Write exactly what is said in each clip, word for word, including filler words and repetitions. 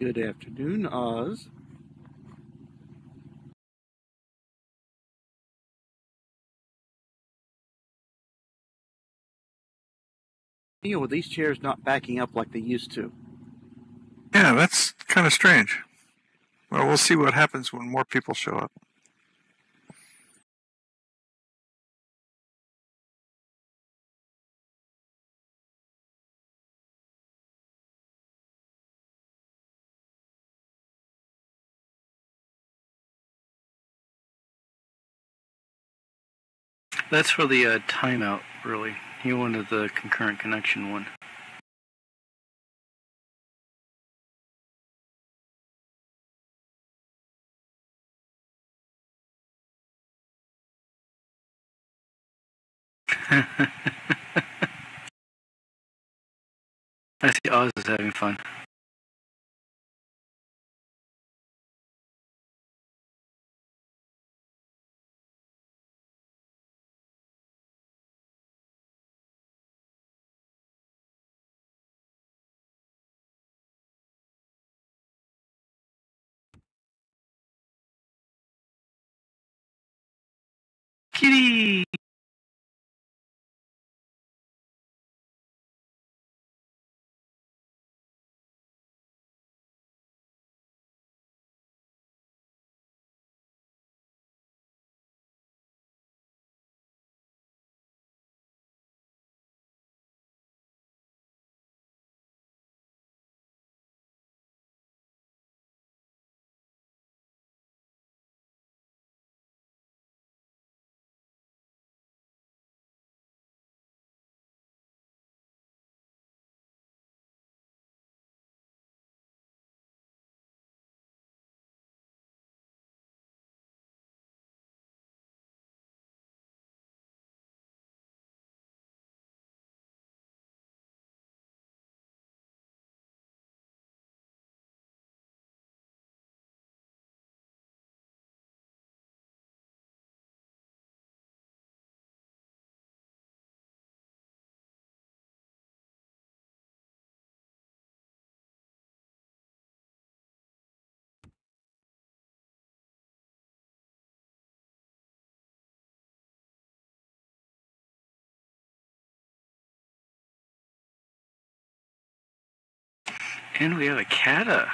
Good afternoon, Oz. You know, with these chairs not backing up like they used to. Yeah, that's kind of strange. Well, we'll see what happens when more people show up. That's for the uh, timeout, really. You wanted the concurrent connection one. I see Oz is having fun. Kitty! And we have a cata.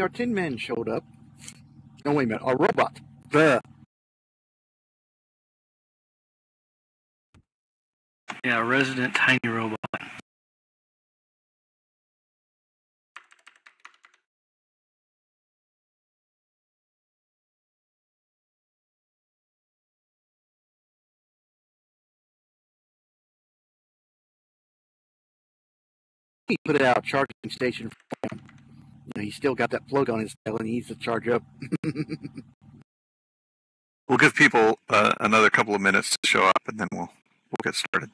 Our tin man showed up. No, wait a minute. Our robot. Duh. Yeah, a resident tiny robot. He put it out charging station for him. you know, he's still got that float on his tail and he needs to charge up. We'll give people uh, another couple of minutes to show up, and then we'll we'll get started.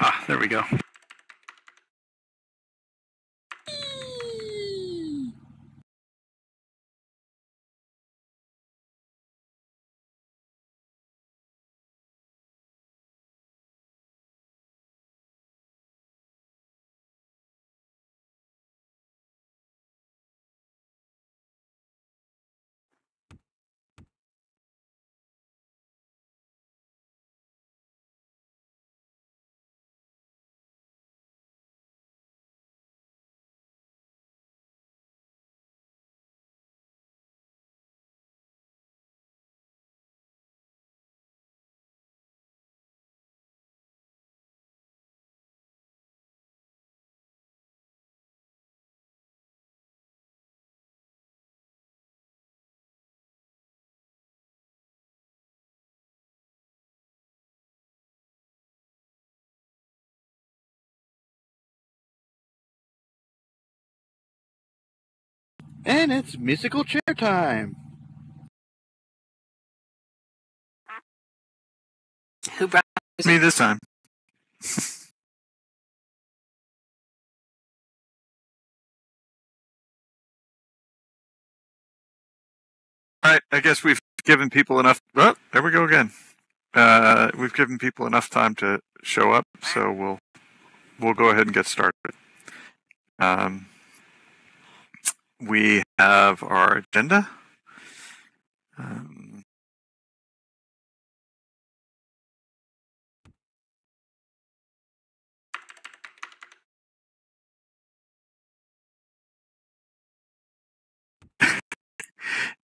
Ah, there we go. And it's musical chair time. Who brought me this time? All right, I guess we've given people enough. Oh, there we go again. Uh, we've given people enough time to show up, so we'll we'll go ahead and get started. Um. We have our agenda. Um,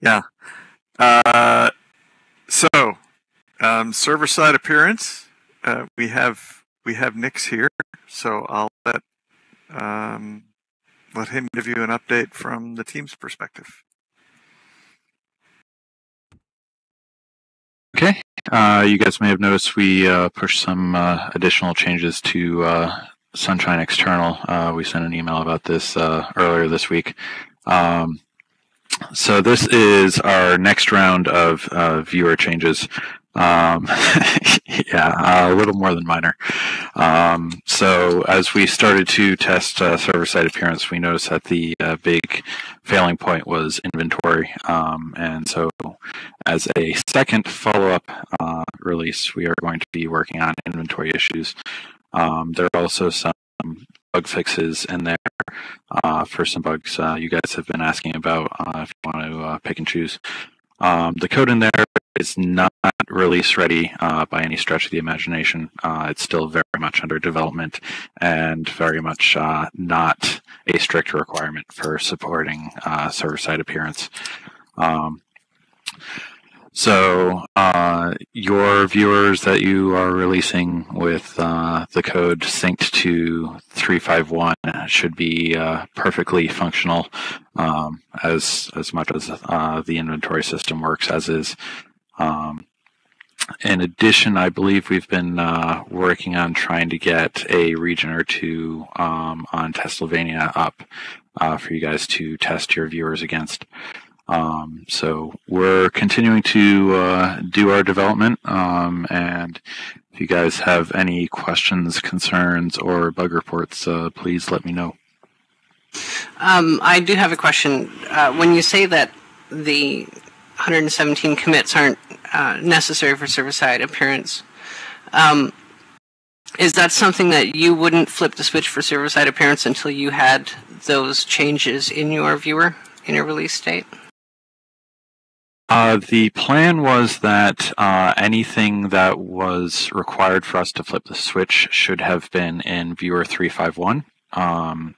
yeah. Uh, so, um, server-side appearance. Uh, we have we have Nick's here, so I'll let. Um, Let him give you an update from the team's perspective. Okay. Uh, you guys may have noticed we uh, pushed some uh, additional changes to uh, Sunshine External. Uh, we sent an email about this uh, earlier this week. Um, so this is our next round of uh, viewer changes. Um, yeah, uh, a little more than minor. Um, so as we started to test uh, server-side appearance, we noticed that the uh, big failing point was inventory. Um, and so as a second follow-up uh, release, we are going to be working on inventory issues. Um, there are also some bug fixes in there uh, for some bugs uh, you guys have been asking about uh, if you want to uh, pick and choose. Um, the code in there is not release ready uh, by any stretch of the imagination. Uh, it's still very much under development and very much uh, not a strict requirement for supporting uh, server-side appearance. Um, so uh, your viewers that you are releasing with uh, the code synced to three five one should be uh, perfectly functional um, as, as much as uh, the inventory system works as is. Um, in addition, I believe we've been uh, working on trying to get a region or two um, on Testilvania up uh, for you guys to test your viewers against. Um, so we're continuing to uh, do our development, um, and if you guys have any questions, concerns, or bug reports, uh, please let me know. Um, I do have a question. Uh, when you say that the one hundred seventeen commits aren't uh, necessary for server-side appearance. Um, is that something that you wouldn't flip the switch for server-side appearance until you had those changes in your viewer, in your release state? Uh, the plan was that uh, anything that was required for us to flip the switch should have been in viewer three five one. Um,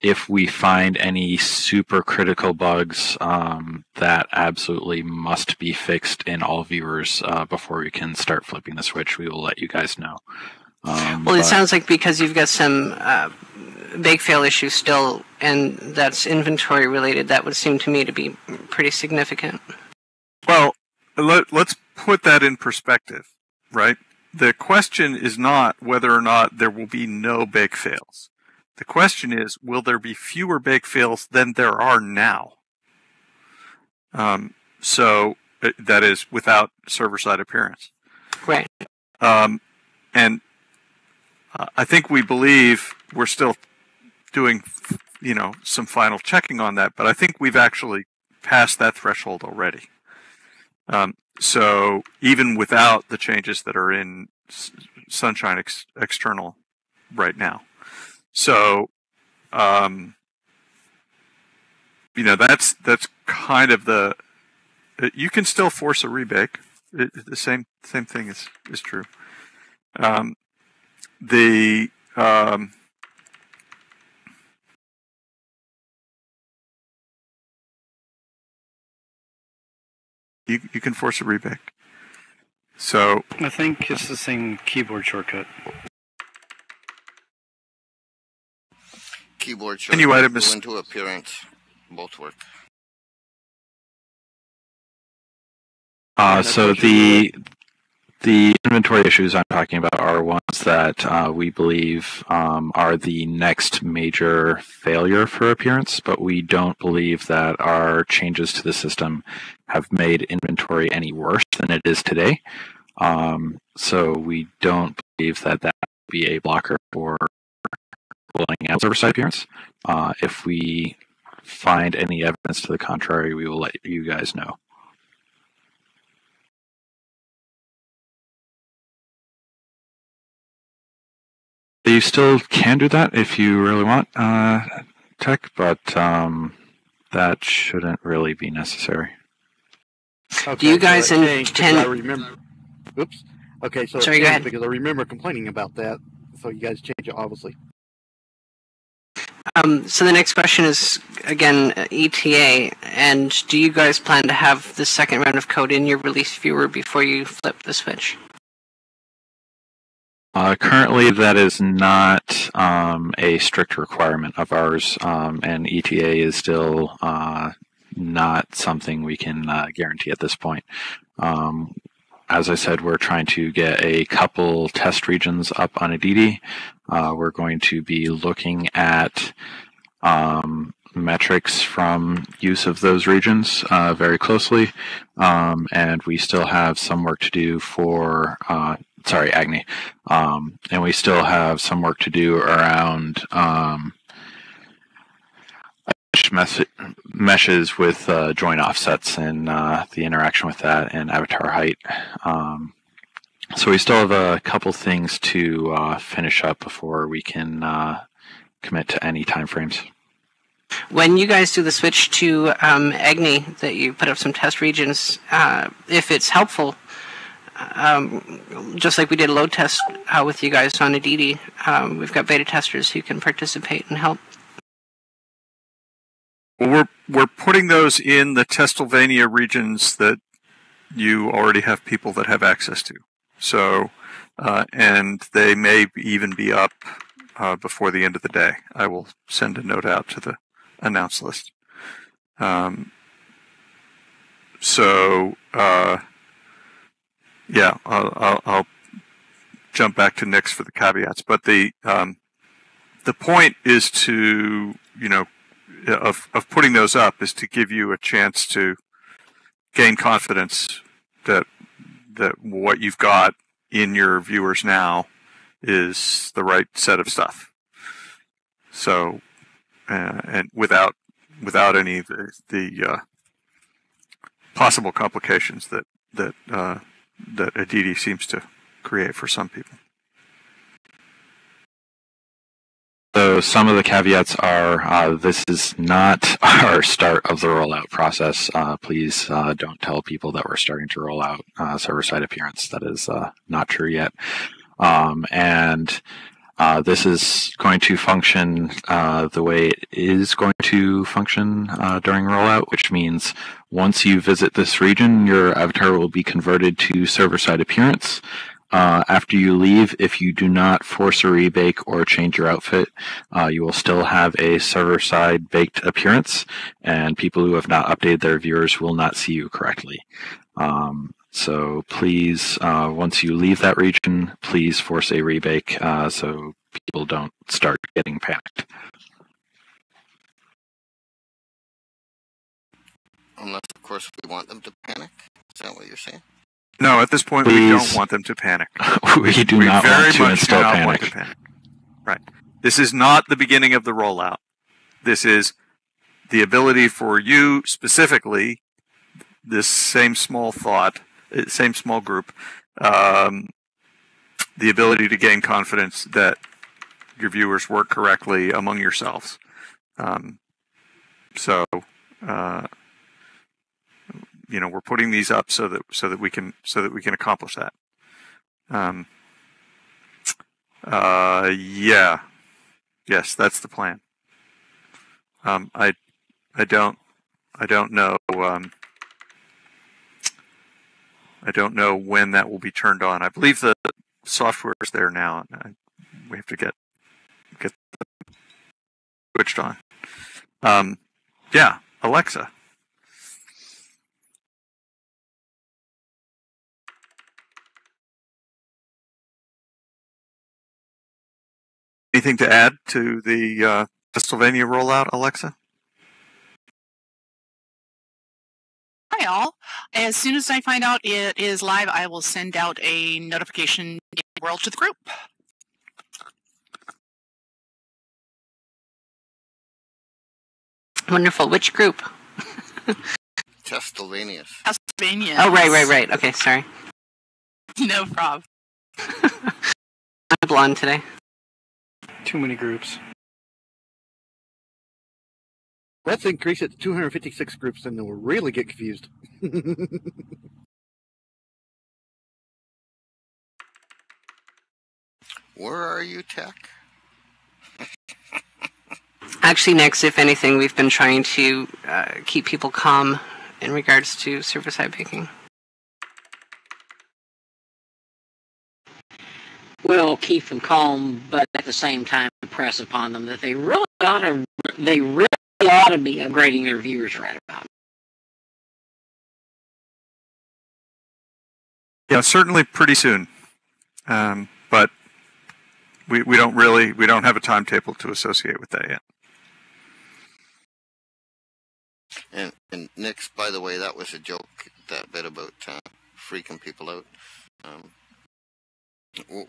if we find any super critical bugs, um, that absolutely must be fixed in all viewers uh, before we can start flipping the switch. We will let you guys know. Um, well, it sounds like because you've got some uh, big fail issues still, and that's inventory related, that would seem to me to be pretty significant. Well, let, let's put that in perspective, right? The question is not whether or not there will be no big fails. The question is, will there be fewer big fails than there are now? Um, so that is without server-side appearance. Right. Um, and uh, I think we believe we're still doing, you know, some final checking on that, but I think we've actually passed that threshold already. Um, so even without the changes that are in Sunshine ex External right now. So, um, you know, that's, that's kind of the, you can still force a rebake. It, the same, same thing is, is true. Um, the, um, you, you can force a rebake. So I think it's the same keyboard shortcut. Keyboard shortcut anyway, go into appearance, both work. Uh, so the the inventory issues I'm talking about are ones that uh, we believe um, are the next major failure for appearance, but we don't believe that our changes to the system have made inventory any worse than it is today. Um, so we don't believe that that would be a blocker for pulling out server-side appearance. Uh, if we find any evidence to the contrary, we will let you guys know. You still can do that if you really want, uh, Tech, but um, that shouldn't really be necessary. Okay, do you guys so intend? I remember. Oops. Okay, so sorry, go ahead. Because I remember complaining about that, so you guys change it, obviously. Um, so the next question is, again, E T A, and do you guys plan to have the second round of code in your release viewer before you flip the switch? Uh, currently, that is not um, a strict requirement of ours, um, and E T A is still uh, not something we can uh, guarantee at this point. Um, As I said, we're trying to get a couple test regions up on Aditi. Uh, we're going to be looking at um, metrics from use of those regions uh, very closely. Um, and we still have some work to do for, uh, sorry, Agni. Um, and we still have some work to do around um, meshes with uh, join offsets and uh, the interaction with that and avatar height. Um, so we still have a couple things to uh, finish up before we can uh, commit to any timeframes. When you guys do the switch to um, Agni, that you put up some test regions, uh, if it's helpful, um, just like we did a load test uh, with you guys on Aditi, um, we've got beta testers who can participate and help. Well, we're we're putting those in the Testilvania regions that you already have people that have access to. So, uh, and they may even be up uh, before the end of the day. I will send a note out to the announce list. Um, so, uh, yeah, I'll, I'll, I'll jump back to Nick's for the caveats. But the um, the point is to you know. Of, of putting those up is to give you a chance to gain confidence that that what you've got in your viewers now is the right set of stuff. So, uh, and without without any of the, the uh, possible complications that that uh, that Aditi seems to create for some people. So So some of the caveats are uh, this is not our start of the rollout process. Uh, please uh, don't tell people that we're starting to roll out uh, server-side appearance. That is uh, not true yet. Um, and uh, this is going to function uh, the way it is going to function uh, during rollout, which means once you visit this region, your avatar will be converted to server-side appearance. Uh, after you leave, if you do not force a rebake or change your outfit, uh, you will still have a server-side baked appearance, and people who have not updated their viewers will not see you correctly. Um, so please, uh, once you leave that region, please force a rebake uh, so people don't start getting panicked. Unless, of course, we want them to panic. Is that what you're saying? No, at this point, please. We don't want them to panic. we do we not very want to much install do not panic. Want to panic. Right. This is not the beginning of the rollout. This is the ability for you specifically, this same small thought, same small group, um, the ability to gain confidence that your viewers work correctly among yourselves. Um, so... Uh, You know, we're putting these up so that so that we can so that we can accomplish that. Um, uh, yeah, yes, that's the plan. Um, I I don't I don't know um, I don't know when that will be turned on. I believe the software is there now, and I, we have to get get switched on. Um, yeah, Alexa. Anything to add to the uh, Testilvania rollout, Alexa? Hi, all. As soon as I find out it is live, I will send out a notification in the world to the group. Wonderful. Which group? Testilvania. Testilvania. Oh, right, right, right. Okay, sorry. No problem. I'm blonde today. Too many groups. Let's increase it to two hundred fifty-six groups and then we'll really get confused. Where are you, Tech? Actually, next, if anything, we've been trying to uh, keep people calm in regards to server-side baking. Will keep them calm, but at the same time impress upon them that they really ought to they really ought to be upgrading their viewers right about. Yeah, certainly pretty soon, um, but we we don't really we don't have a timetable to associate with that yet. And, and Nick, by the way, that was a joke. That bit about uh, freaking people out. Um,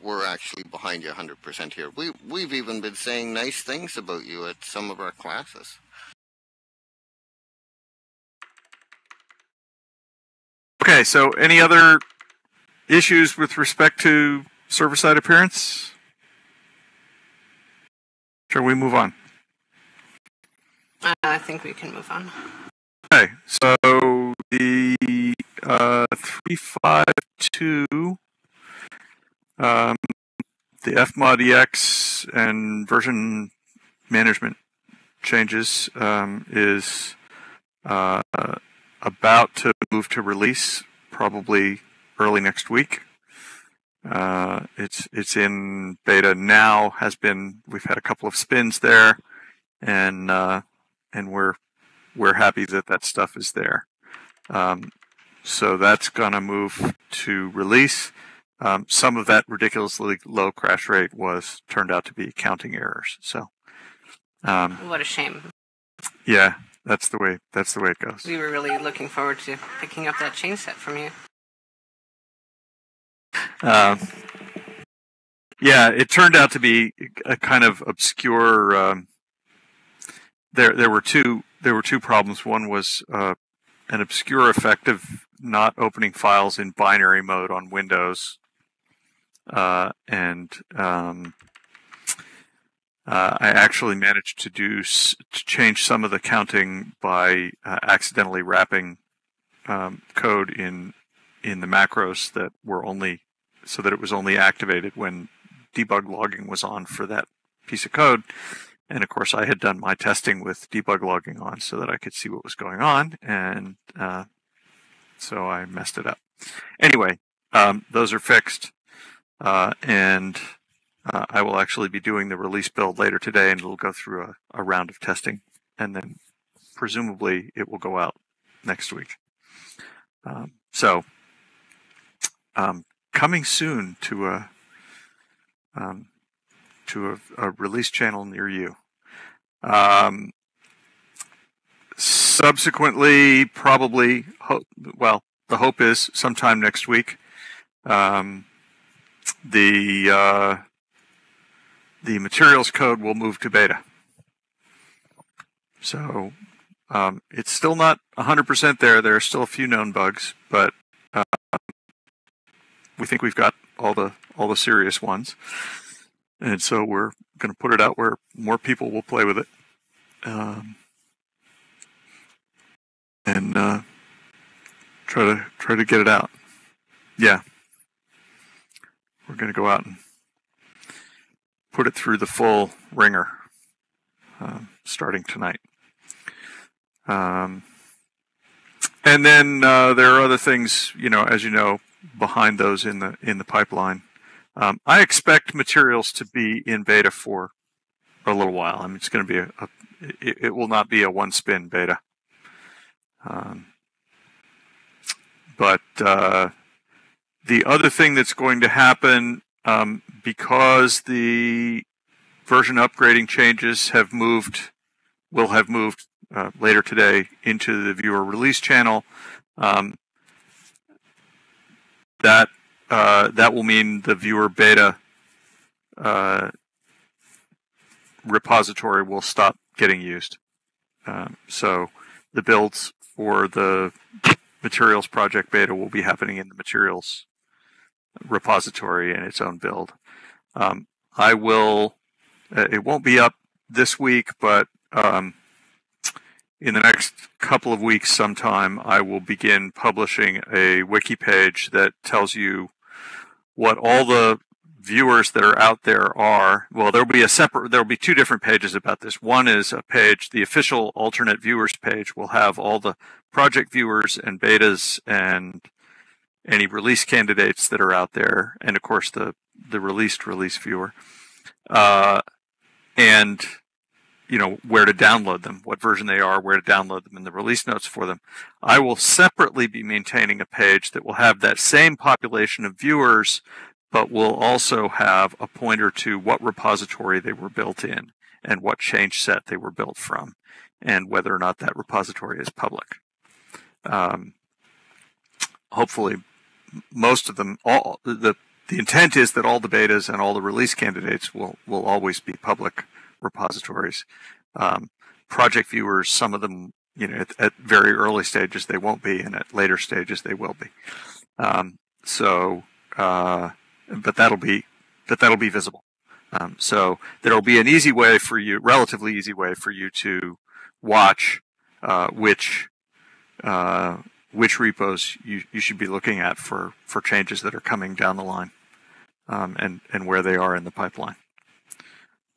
We're actually behind you one hundred percent here. We, we've even been saying nice things about you at some of our classes. Okay, so any other issues with respect to server-side appearance? Shall we move on? Uh, I think we can move on. Okay, so the uh, three five two... Um, the Fmod E X and version management changes um, is uh, about to move to release, probably early next week. Uh, it's it's in beta now. Has been we've had a couple of spins there, and uh, and we're we're happy that that stuff is there. Um, so that's gonna move to release. Um, some of that ridiculously low crash rate was turned out to be accounting errors. So, um, what a shame. Yeah, that's the way. That's the way it goes. We were really looking forward to picking up that chain set from you. Um, yeah, it turned out to be a kind of obscure. Um, there, there were two. There were two problems. One was uh, an obscure effect of not opening files in binary mode on Windows. Uh, and um, Uh, I actually managed to do to change some of the counting by uh, accidentally wrapping um, code in in the macros that were only so that it was only activated when debug logging was on for that piece of code. And of course, I had done my testing with debug logging on so that I could see what was going on, and uh, so I messed it up. Anyway, um, those are fixed, uh, and. Uh, I will actually be doing the release build later today, and it'll go through a, a round of testing, and then presumably it will go out next week. Um, so um, coming soon to a um, to a, a release channel near you. Um, subsequently, probably, ho well, the hope is sometime next week. Um, the uh, The materials code will move to beta. So um, it's still not one hundred percent there. There are still a few known bugs, but uh, we think we've got all the all the serious ones. And so we're going to put it out where more people will play with it. Um, and uh, try to try to get it out. Yeah. We're going to go out and put it through the full ringer, um, starting tonight. Um, and then uh, there are other things, you know, as you know, behind those in the in the pipeline. Um, I expect materials to be in beta for a little while. I mean, it's going to be a, a it, it will not be a one spin beta, um, but uh, the other thing that's going to happen. Um, because the version upgrading changes have moved, will have moved uh, later today into the viewer release channel. Um, that uh, that will mean the viewer beta uh, repository will stop getting used. Um, so the builds for the Materials Project beta will be happening in the Materials repository in its own build. Um, I will, uh, it won't be up this week, but um, in the next couple of weeks sometime, I will begin publishing a wiki page that tells you what all the viewers that are out there are. Well, there'll be a separate, there'll be two different pages about this. One is a page, the official alternate viewers page will have all the project viewers and betas and any release candidates that are out there, and of course the the released release viewer, uh, and you know where to download them, what version they are, where to download them, and the release notes for them. I will separately be maintaining a page that will have that same population of viewers, but will also have a pointer to what repository they were built in and what change set they were built from, and whether or not that repository is public. Um, hopefully. Most of them, all the the intent is that all the betas and all the release candidates will will always be public repositories. Um, project viewers, some of them, you know, at, at very early stages they won't be, and at later stages they will be. Um, so, uh, but that'll be, but that'll be visible. Um, so there'll be an easy way for you, relatively easy way for you to watch uh, which. Uh, which repos you, you should be looking at for, for changes that are coming down the line, um, and, and where they are in the pipeline.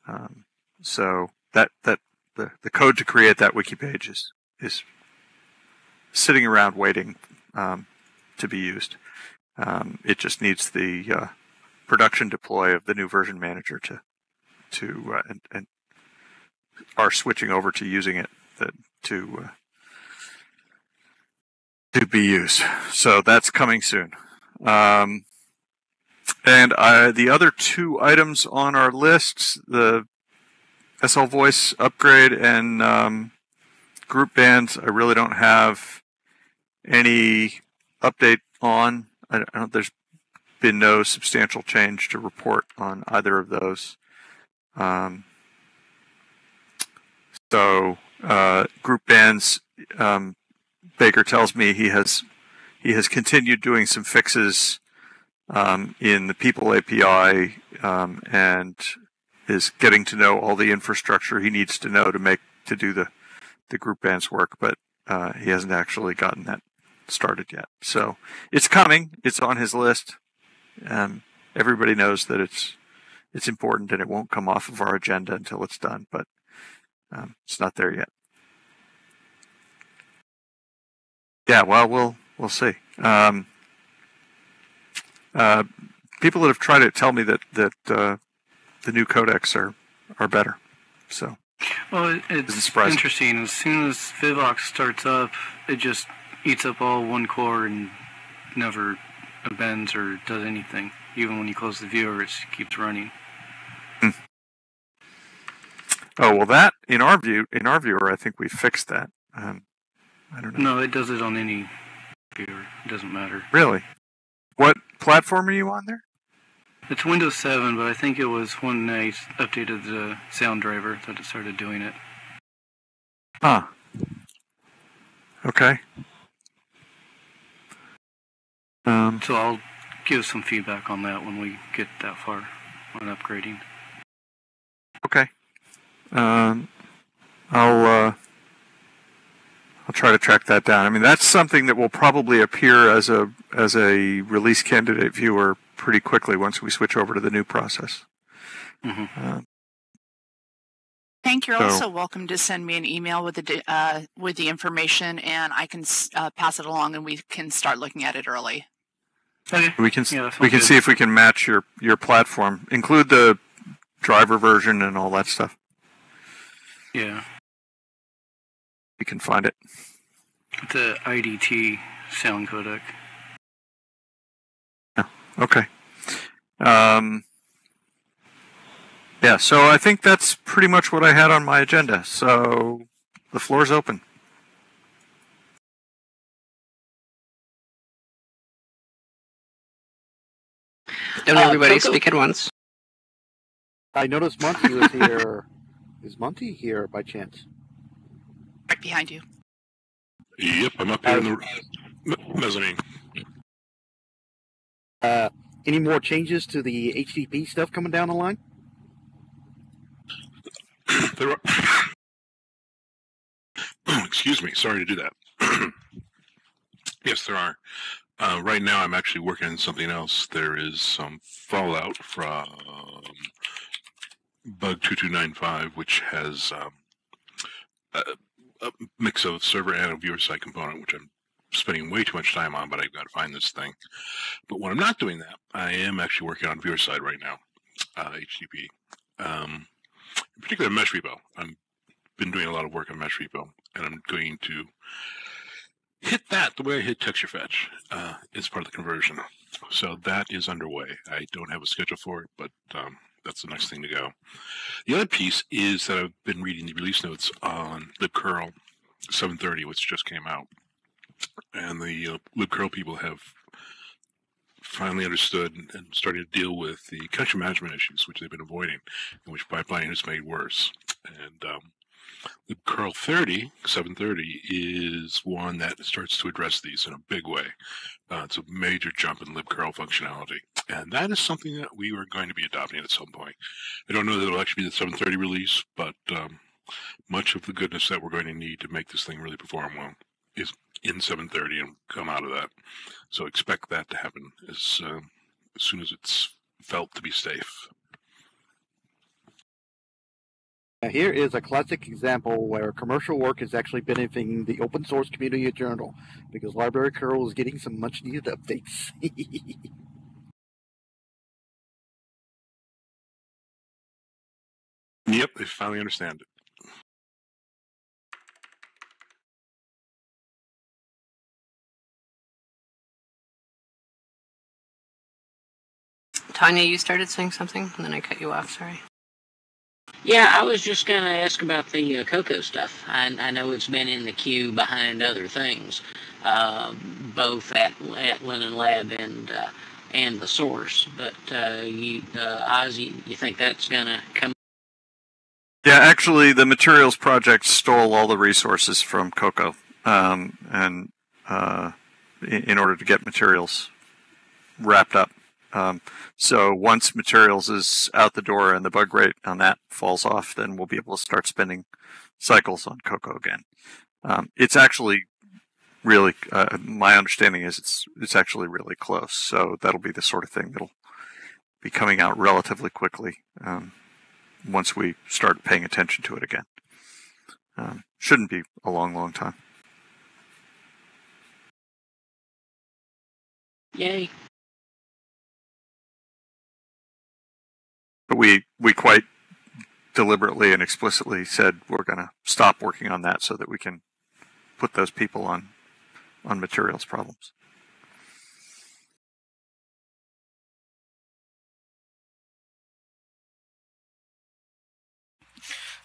Um, so that, that the, the code to create that wiki page is, is sitting around waiting um, to be used. Um, it just needs the uh, production deploy of the new version manager to, to uh, and, and are switching over to using it that, to uh, to be used. So that's coming soon. Um, and I, the other two items on our list, the S L Voice upgrade and um, group bans, I really don't have any update on. I don't, there's been no substantial change to report on either of those. Um, so uh, group bans, um, Baker tells me he has he has continued doing some fixes um, in the people A P I um, and is getting to know all the infrastructure he needs to know to make to do the the group bands work, but uh, he hasn't actually gotten that started yet. So it's coming. It's on his list. Um, everybody knows that it's it's important, and it won't come off of our agenda until it's done. But um, it's not there yet. Yeah. Well, we'll we'll see. Um, uh, people that have tried it tell me that that uh, the new codecs are are better. So. Well, it's interesting. As soon as Vivox starts up, it just eats up all one core and never bends or does anything. Even when you close the viewer, it keeps running. Mm. Oh well, that in our view, in our viewer, I think we fixed that. Um, I don't know. No, it does it on any viewer. It doesn't matter. Really? What platform are you on there? It's Windows seven, but I think it was when they updated the sound driver that it started doing it. Ah. Okay. Um, so I'll give some feedback on that when we get that far on upgrading. Okay. Um, I'll uh, I'll try to track that down. I mean, that's something that will probably appear as a as a release candidate viewer pretty quickly once we switch over to the new process. Mm-hmm. uh, Tank, you're so. also welcome to send me an email with the uh, with the information, and I can uh, pass it along, and we can start looking at it early. Okay. We can yeah, we good. can see if we can match your your platform, include the driver version and all that stuff. Yeah, you can find it. The I D T sound codec. Okay. Um, yeah, so I think that's pretty much what I had on my agenda. So the floor's open. Don't uh, everybody Cocoa. speak at once. I noticed Monty was here. Is Monty here by chance? Right behind you. Yep, I'm up here uh, in the mezzanine. Uh, any more changes to the H T T P stuff coming down the line? There are... oh, excuse me. Sorry to do that. Yes, there are. Uh, right now, I'm actually working on something else. There is some fallout from Bug two two nine five, which has um, a, a mix of server and a viewer side component, which I'm spending way too much time on, but I've got to find this thing. But when I'm not doing that, I am actually working on viewer side right now, uh, H T T P. Um, in particular, Mesh Repo. I've been doing a lot of work on Mesh Repo, and I'm going to hit that the way I hit Texture Fetch uh, as part of the conversion. So that is underway. I don't have a schedule for it, but um, that's the next thing to go. The other piece is that I've been reading the release notes on libcurl seven thirty, which just came out. And the uh, libcurl people have finally understood and, and started to deal with the connection management issues, which they've been avoiding, and which pipelining has made worse. And um, libcurl thirty, seven thirty is one that starts to address these in a big way. Uh, it's a major jump in libcurl functionality. And that is something that we are going to be adopting at some point. I don't know that it will actually be the seven thirty release, but um, much of the goodness that we're going to need to make this thing really perform well is in seven thirty and come out of that. So expect that to happen as, uh, as soon as it's felt to be safe. Now here is a classic example where commercial work is actually benefiting the open source community in general, because Library Curl is getting some much needed updates. Yep, they finally understand it. Tanya, you started saying something, and then I cut you off, sorry. Yeah, I was just going to ask about the uh, Cocoa stuff. I, I know it's been in the queue behind other things, uh, both at, at Linden Lab and uh, and the source. But, uh, you, uh, Ozzy, you think that's going to come? Yeah, actually, the Materials Project stole all the resources from Cocoa um, and, uh, in, in order to get materials wrapped up. Um, so once materials is out the door and the bug rate on that falls off, then we'll be able to start spending cycles on Cocoa again. Um, it's actually really, uh, my understanding is it's it's actually really close. So that'll be the sort of thing that'll be coming out relatively quickly um, once we start paying attention to it again. Um, shouldn't be a long, long time. Yay. But we, we quite deliberately and explicitly said we're going to stop working on that so that we can put those people on, on materials problems.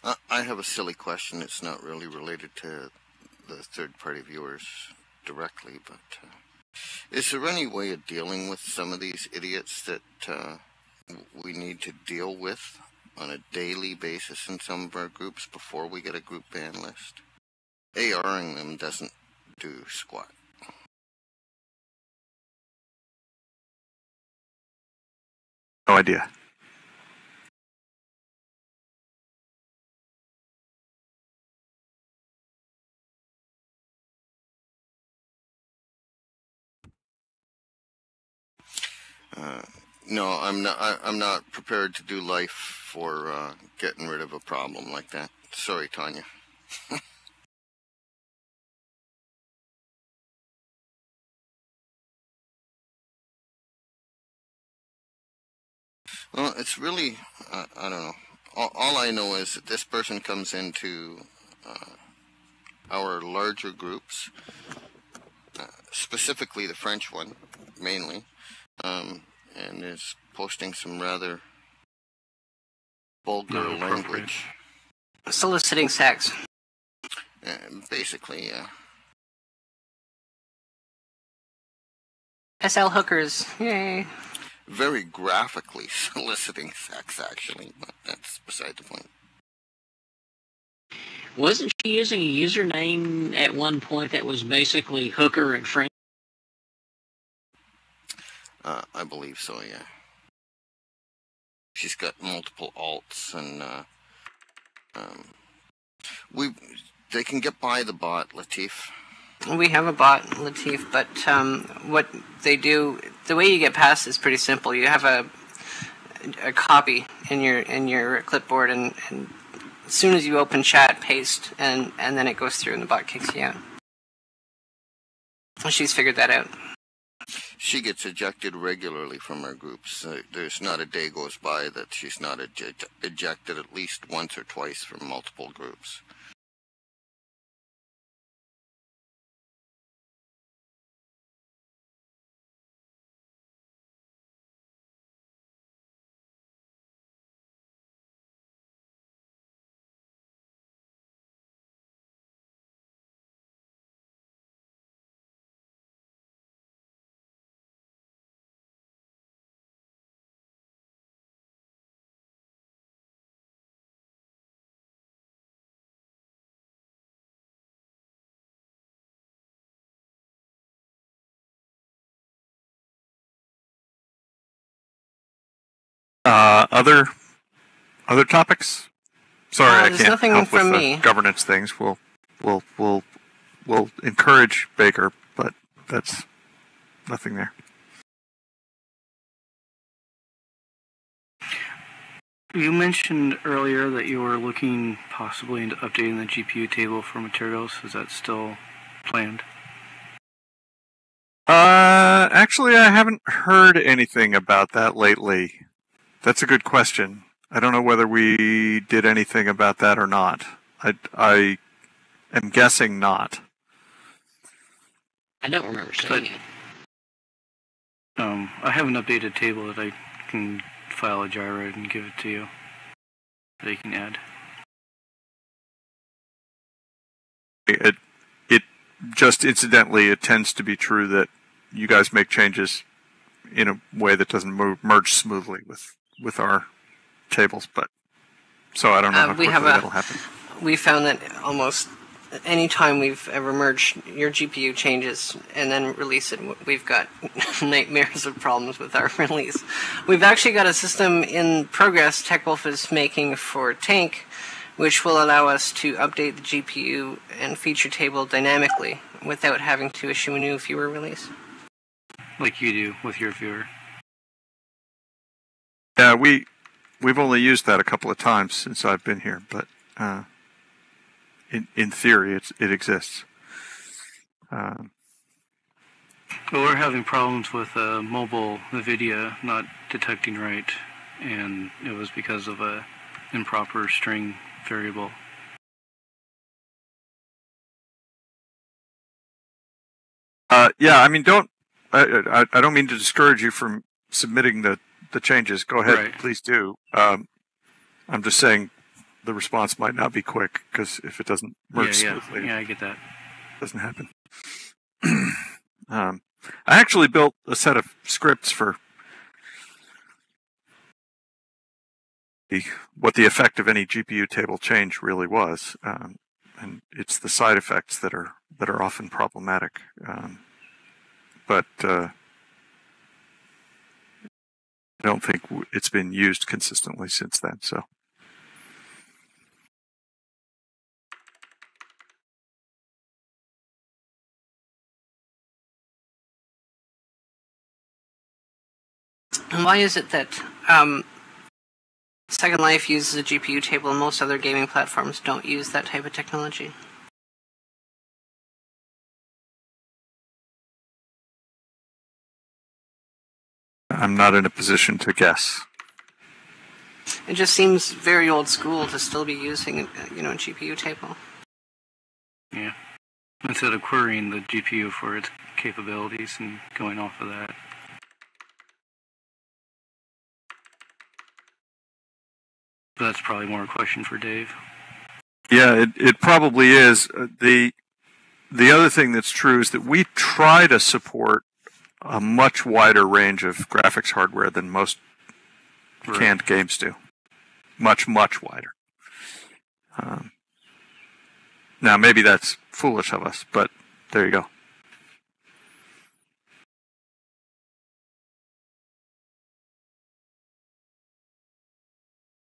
Uh, I have a silly question. It's not really related to the third-party viewers directly, but uh, is there any way of dealing with some of these idiots that uh, we need to deal with on a daily basis in some of our groups before we get a group ban list? A R-ing them doesn't do squat. No idea. Uh, no, I'm not. I, I'm not prepared to do life for uh, getting rid of a problem like that. Sorry, Tanya. Well, it's really, uh, I don't know. All, all I know is that this person comes into uh, our larger groups, uh, specifically the French one, mainly, um, and is posting some rather vulgar no, language. Soliciting sex. Uh, basically, yeah. S L hookers, yay. Very graphically soliciting sex, actually, but that's beside the point. Wasn't she using a username at one point that was basically hooker in French? Uh, I believe so, yeah. She's got multiple alts, and uh, um, we they can get by the bot, Latif. We have a bot, Latif, but um, what they do, the way you get past is pretty simple. You have a a copy in your in your clipboard, and, and as soon as you open chat, paste, and and then it goes through, and the bot kicks you out. She's figured that out. She gets ejected regularly from our groups. Uh, there's not a day goes by that she's not eject ejected at least once or twice from multiple groups. Uh, other other topics? Sorry, uh, I can't help from with the me. governance things. We'll we'll we'll we'll encourage Baker, but that's nothing there. You mentioned earlier that you were looking possibly into updating the G P U table for materials. Is that still planned? Uh, actually, I haven't heard anything about that lately. That's a good question. I don't know whether we did anything about that or not. I, I am guessing not. I don't remember saying it. Um, I have an updated table that I can file a Jira and give it to you that you can add. It, it just incidentally, it tends to be true that you guys make changes in a way that doesn't move, merge smoothly with with our tables, but so I don't know uh, how quickly that'll happen. We found that almost anytime we've ever merged, your G P U changes and then release it. We've got nightmares of problems with our release. We've actually got a system in progress TechWolf is making for Tank, which will allow us to update the G P U and feature table dynamically without having to issue a new viewer release. Like you do with your viewer. Yeah, we, we've only used that a couple of times since I've been here, but... Uh... In, in theory, it's, it exists. Um, well, we're having problems with uh, mobile NVIDIA not detecting right, and it was because of an improper string variable. Uh, yeah, I mean, don't. I, I I don't mean to discourage you from submitting the the changes. Go ahead, right. Please do. Um, I'm just saying. The response might not be quick because if it doesn't merge yeah, yeah. smoothly, yeah, I get that. It doesn't happen. um, I actually built a set of scripts for the what the effect of any G P U table change really was, um, and it's the side effects that are that are often problematic. Um, but uh, I don't think it's been used consistently since then. So. And why is it that um, Second Life uses a G P U table and most other gaming platforms don't use that type of technology? I'm not in a position to guess. It just seems very old school to still be using, you know, a G P U table. Yeah. Instead of querying the G P U for its capabilities and going off of that. That's probably more a question for Dave. Yeah, it, it probably is. The the other thing that's true is that we try to support a much wider range of graphics hardware than most right. canned games do. Much, much wider. Um, now, maybe that's foolish of us, but there you go.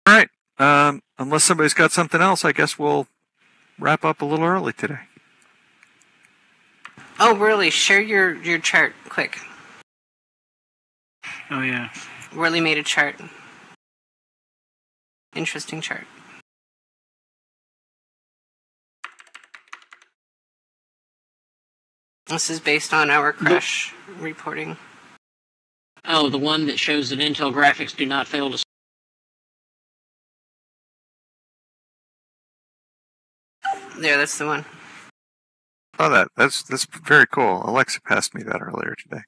All right. Um, unless somebody's got something else, I guess we'll wrap up a little early today. Oh, really? Share your, your chart quick. Oh, yeah. Really made a chart. Interesting chart. This is based on our crash the reporting. Oh, the one that shows that Intel graphics do not fail to... Yeah, that's the one. Oh, that that's that's very cool. Alexa passed me that earlier today.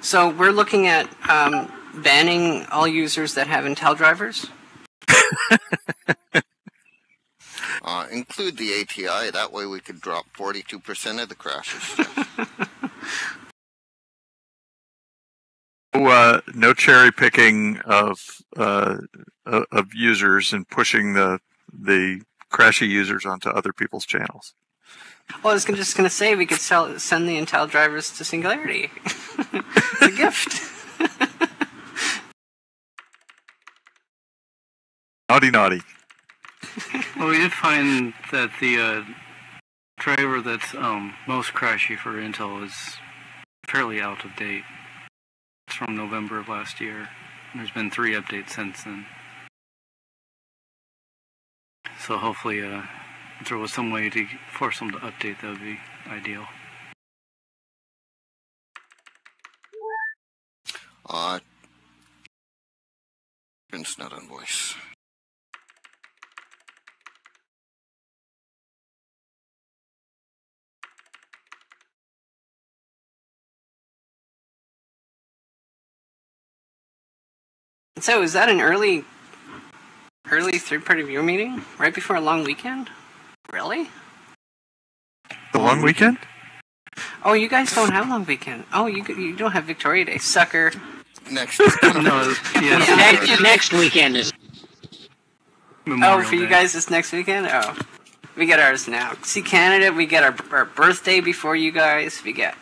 So we're looking at um, banning all users that have Intel drivers. uh, include the A T I. That way, we could drop forty-two percent of the crashes. Uh, no cherry picking of uh, of users and pushing the the crashy users onto other people's channels. Well, I was just going to say we could sell, send the Intel drivers to Singularity. It's a gift. Naughty, naughty. Well, we did find that the uh, driver that's um, most crashy for Intel is fairly out of date. It's from November of last year. There's been three updates since then. So hopefully uh, if there was some way to force them to update, that would be ideal. Uh, it's not on voice. So is that an early, early third-party viewer meeting right before a long weekend? Really? The long weekend? Oh, you guys don't have long weekend. Oh, you you don't have Victoria Day, sucker. Next, no, yeah. Yeah, next, next weekend is. Memorial oh, for Day. You guys, it's next weekend? Oh. We get ours now. See, Canada, we get our, our birthday before you guys. We get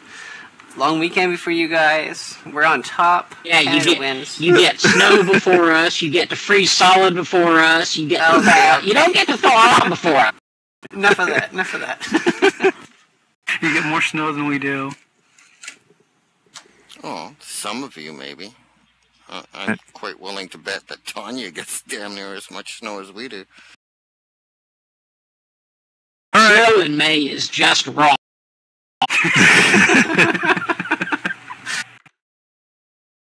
long weekend before you guys. We're on top. Yeah, Canada you get, wins. You get snow before us. You get to freeze solid before us. You get to thaw out. You don't get to thaw out before us. Enough of that. Enough of that. You get more snow than we do. Oh, some of you maybe. Uh, I'm quite willing to bet that Tanya gets damn near as much snow as we do. All right. Snow in May is just wrong.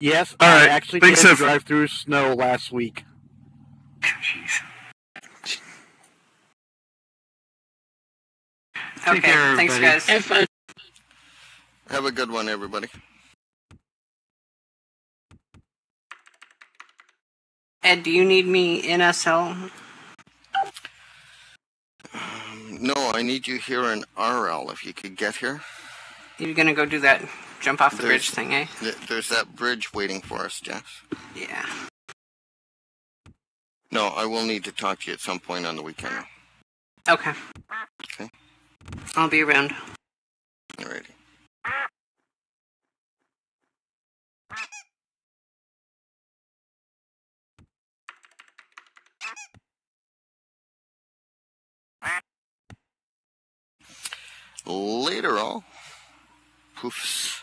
Yes, all right. I actually did so. drive through snow last week. Jeez. Okay, Take care, thanks guys. Have a good one, everybody. Ed, do you need me in S L? Um, no, I need you here in R L, if you could get here. You're going to go do that jump off the there's, bridge thing, eh? Th there's that bridge waiting for us, Jess. Yeah. No, I will need to talk to you at some point on the weekend. Okay. Okay. I'll be around. Alrighty. Later all. Poofs.